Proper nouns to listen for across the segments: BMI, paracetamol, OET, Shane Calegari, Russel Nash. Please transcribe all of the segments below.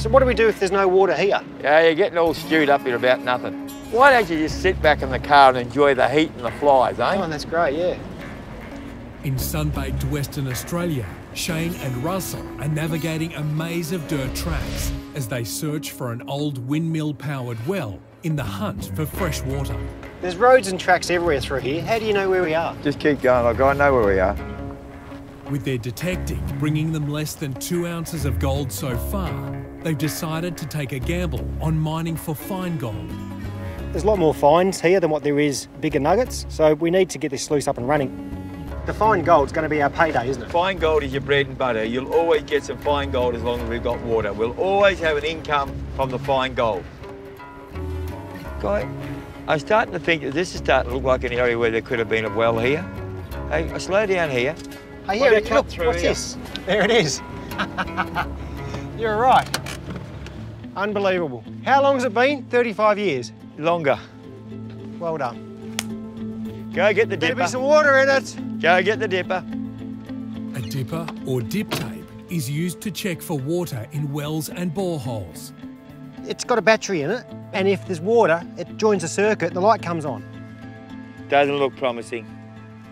So what do we do if there's no water here? Yeah, you're getting all stewed up here about nothing. Why don't you just sit back in the car and enjoy the heat and the flies, eh? Oh, that's great, yeah. In sun-baked Western Australia, Shane and Russell are navigating a maze of dirt tracks as they search for an old windmill-powered well in the hunt for fresh water. There's roads and tracks everywhere through here. How do you know where we are? Just keep going, like I know where we are. With their detecting bringing them less than 2 ounces of gold so far, they've decided to take a gamble on mining for fine gold. There's a lot more fines here than what there is bigger nuggets, so we need to get this sluice up and running. The fine gold's going to be our payday, isn't it? Fine gold is your bread and butter. You'll always get some fine gold as long as we've got water. We'll always have an income from the fine gold. Guy, I'm starting to think that this is starting to look like an area where there could have been a well here. Hey, I slow down here. Hey, yeah, look, what's here? This? There it is. You're right. Unbelievable. How long's it been? 35 years? Longer. Well done. Go get the dipper. There'll be some water in it. Go get the dipper. A dipper, or dip tape, is used to check for water in wells and boreholes. It's got a battery in it, and if there's water, it joins a circuit and the light comes on. Doesn't look promising.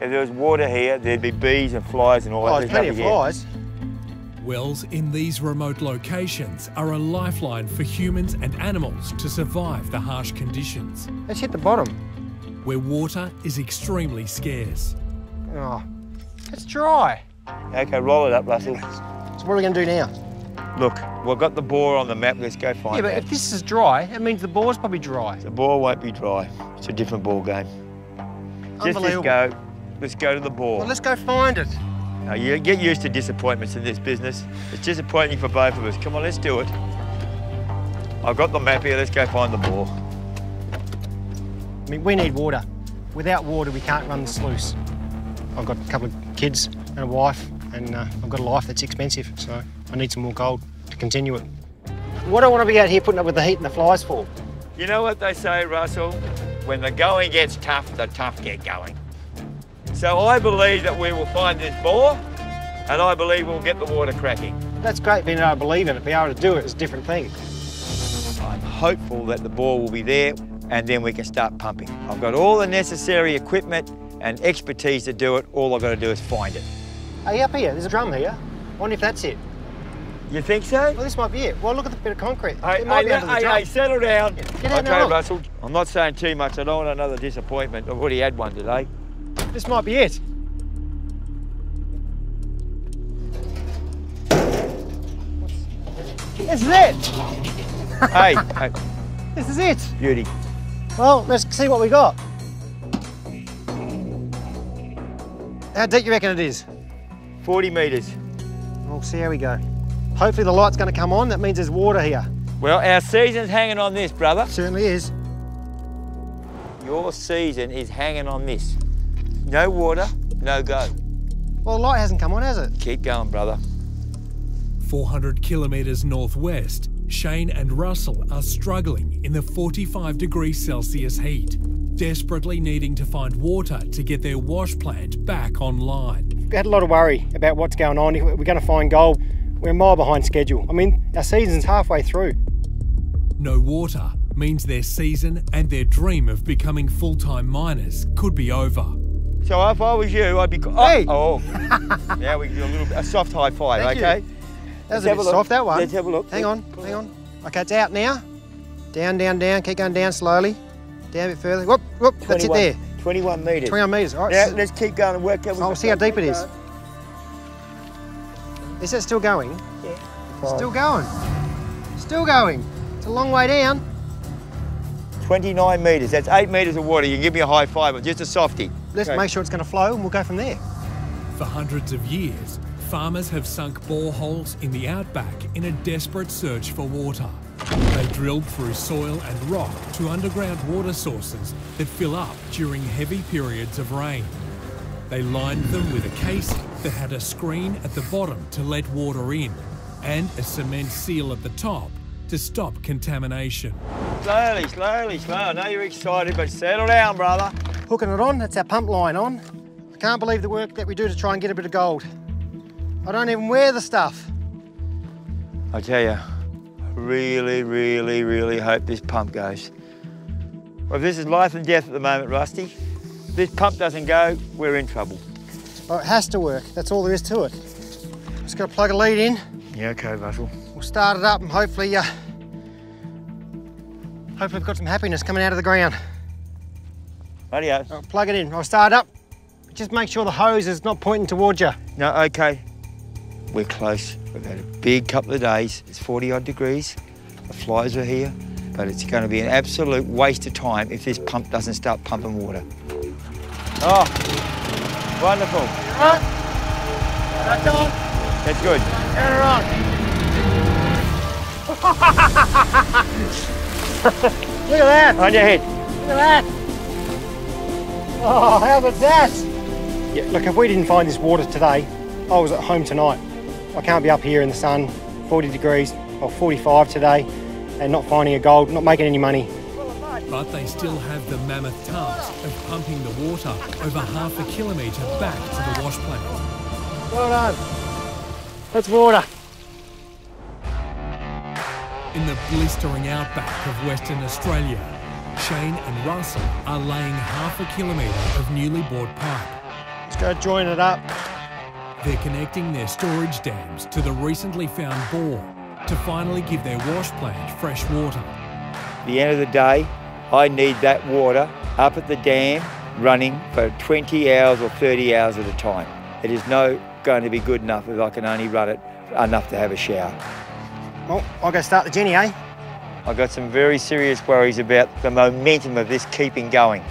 If there was water here, there'd be bees and flies and all that. Oh, there's plenty of flies. Wells in these remote locations are a lifeline for humans and animals to survive the harsh conditions. Let's hit the bottom. Where water is extremely scarce. Oh, it's dry. OK, roll it up, Russell. So what are we going to do now? Look, we've got the bore on the map. Let's go find it. Yeah, but that. If this is dry, it means the bore's probably dry. The bore won't be dry. It's a different ball game. Just let's go. Let's go to the bore. Well, let's go find it. Now, you get used to disappointments in this business. It's disappointing for both of us. Come on, let's do it. I've got the map here. Let's go find the bore. I mean, we need water. Without water, we can't run the sluice. I've got a couple of kids and a wife, and I've got a life that's expensive, so I need some more gold to continue it. What do I want to be out here putting up with the heat and the flies for? You know what they say, Russell? When the going gets tough, the tough get going. So I believe that we will find this bore, and I believe we'll get the water cracking. That's great, being able to believe in it. Being able to do it is a different thing. I'm hopeful that the bore will be there, and then we can start pumping. I've got all the necessary equipment and expertise to do it. All I've got to do is find it. Hey, up here, there's a drum here. I wonder if that's it. You think so? Well, this might be it. Well, look at the bit of concrete. Hey, it might be under the drum. Hey, settle down. Get out there, Russell. I'm not saying too much. I don't want another disappointment. I've already had one today. This might be it. This is it. Hey, hey. This is it. Beauty. Well, let's see what we got. How deep do you reckon it is? 40 metres. We'll see how we go. Hopefully the light's going to come on. That means there's water here. Well, our season's hanging on this, brother. It certainly is. Your season is hanging on this. No water, no go. Well, the light hasn't come on, has it? Keep going, brother. 400 kilometres northwest, Shane and Russell are struggling in the 45 degrees Celsius heat, desperately needing to find water to get their wash plant back online. We had a lot of worry about what's going on. If we're going to find gold, we're a mile behind schedule. I mean, our season's halfway through. No water means their season and their dream of becoming full-time miners could be over. So if I was you, I'd be... Oh, hey! Oh, now we can do a soft high five, thank OK? You. That was a bit soft, that one. Let's have a look. Hang on, hang on. OK, it's out now. Down, down, down. Keep going down slowly. Down a bit further. Whoop, whoop, that's it there. 21 metres. 21 metres, all right. Now, let's keep going and work out... I'll see how deep it is. Is that still going? Yeah. Still going. Still going. It's a long way down. 29 metres. That's 8 metres of water. You can give me a high five, but just a softie. Let's make sure it's going to flow and we'll go from there. For hundreds of years, farmers have sunk boreholes in the outback in a desperate search for water. They drilled through soil and rock to underground water sources that fill up during heavy periods of rain. They lined them with a casing that had a screen at the bottom to let water in and a cement seal at the top to stop contamination. Slowly, slowly, slowly. I know you're excited, but settle down, brother. Hooking it on, that's our pump line on. I can't believe the work that we do to try and get a bit of gold. I don't even wear the stuff. I tell you, really hope this pump goes. Well, if this is life and death at the moment, Rusty, if this pump doesn't go, we're in trouble. Well, it has to work. That's all there is to it. Just got to plug a lead in. Yeah, okay, Russell. We'll start it up and hopefully we've got some happiness coming out of the ground. Radio. I'll plug it in. I'll start up. Just make sure the hose is not pointing towards you. No, okay. We're close. We've had a big couple of days. It's 40-odd degrees. The flies are here. But it's going to be an absolute waste of time if this pump doesn't start pumping water. Oh, wonderful. That's on. That's good. Turn her on. Look at that. On your head. Look at that. Oh, how about that? Yeah, look, if we didn't find this water today, I was at home tonight. I can't be up here in the sun, 40 degrees, or 45 today, and not finding a gold, not making any money. But they still have the mammoth task of pumping the water over half a kilometre back to the wash plant. Well done. That's water. In the blistering outback of Western Australia, Shane and Russell are laying half a kilometre of newly bored pipe. Let's go join it up. They're connecting their storage dams to the recently found bore to finally give their wash plant fresh water. At the end of the day, I need that water up at the dam running for 20 hours or 30 hours at a time. It is not going to be good enough if I can only run it enough to have a shower. Well, I'll go start the Jenny, eh? I've got some very serious worries about the momentum of this keeping going.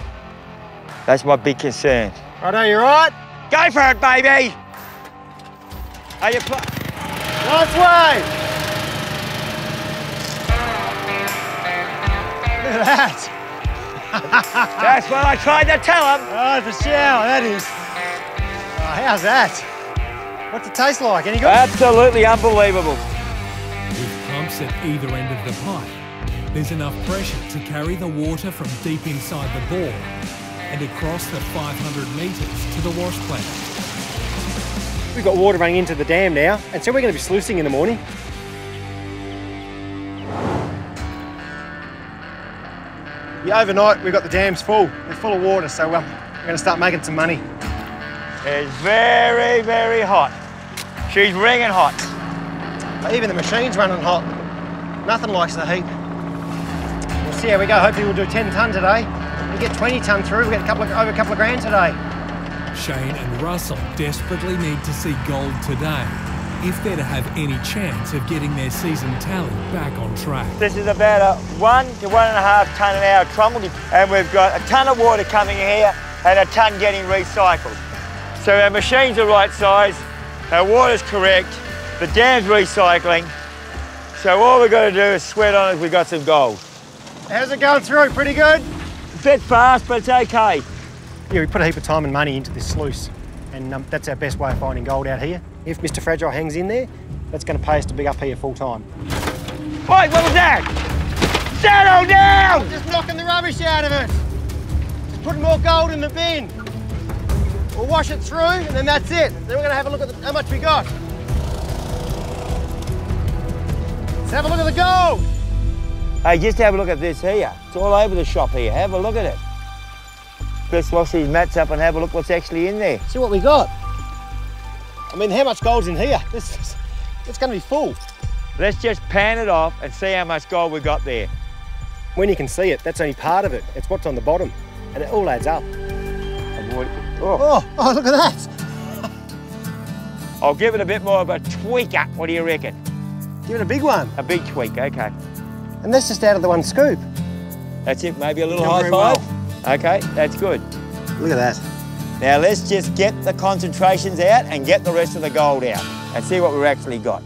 That's my big concern. Righto, you right? Go for it, baby! Are you pl- Nice way! Look at that! That's what I tried to tell him! Oh, the shower, that is. Oh, how's that? What's it taste like? Any good? Absolutely unbelievable. With pumps at either end of the pipe, there's enough pressure to carry the water from deep inside the bore and across the 500 metres to the wash plant. We've got water running into the dam now, and so we're going to be sluicing in the morning. Yeah, overnight we've got the dams full. They're full of water, so we're going to start making some money. It's very, very hot. She's ringing hot. But even the machine's running hot. Nothing likes the heat. We'll see how we go. Hopefully we'll do 10 tonne today. We get 20 tonne through, we get over a couple of grand today. Shane and Russell desperately need to see gold today if they're to have any chance of getting their season tally back on track. This is about a 1 to 1.5 tonne an hour trundle, and we've got a tonne of water coming here and a tonne getting recycled. So our machine's the right size, our water's correct, the dam's recycling, so all we've got to do is sweat on it. We've got some gold. How's it going through? Pretty good? A bit fast, but it's okay. Yeah, we put a heap of time and money into this sluice, and that's our best way of finding gold out here. If Mr. Fragile hangs in there, that's going to pay us to be up here full time. Wait, what was that? Settle down! I'm just knocking the rubbish out of it. Just putting more gold in the bin. We'll wash it through, and then that's it. Then we're going to have a look at how much we got. Let's have a look at the gold. Hey, just have a look at this here. It's all over the shop here. Have a look at it. Let's wash these mats up and have a look what's actually in there. See what we got. I mean, how much gold's in here? It's going to be full. Let's just pan it off and see how much gold we got there. When you can see it, that's only part of it. It's what's on the bottom, and it all adds up. Oh, look at that. I'll give it a bit more of a tweak up. What do you reckon? Give it a big one. A big tweak, okay. And that's just out of the one scoop. That's it, maybe a little high five. Okay, that's good. Look at that. Now let's just get the concentrations out and get the rest of the gold out and see what we've actually got.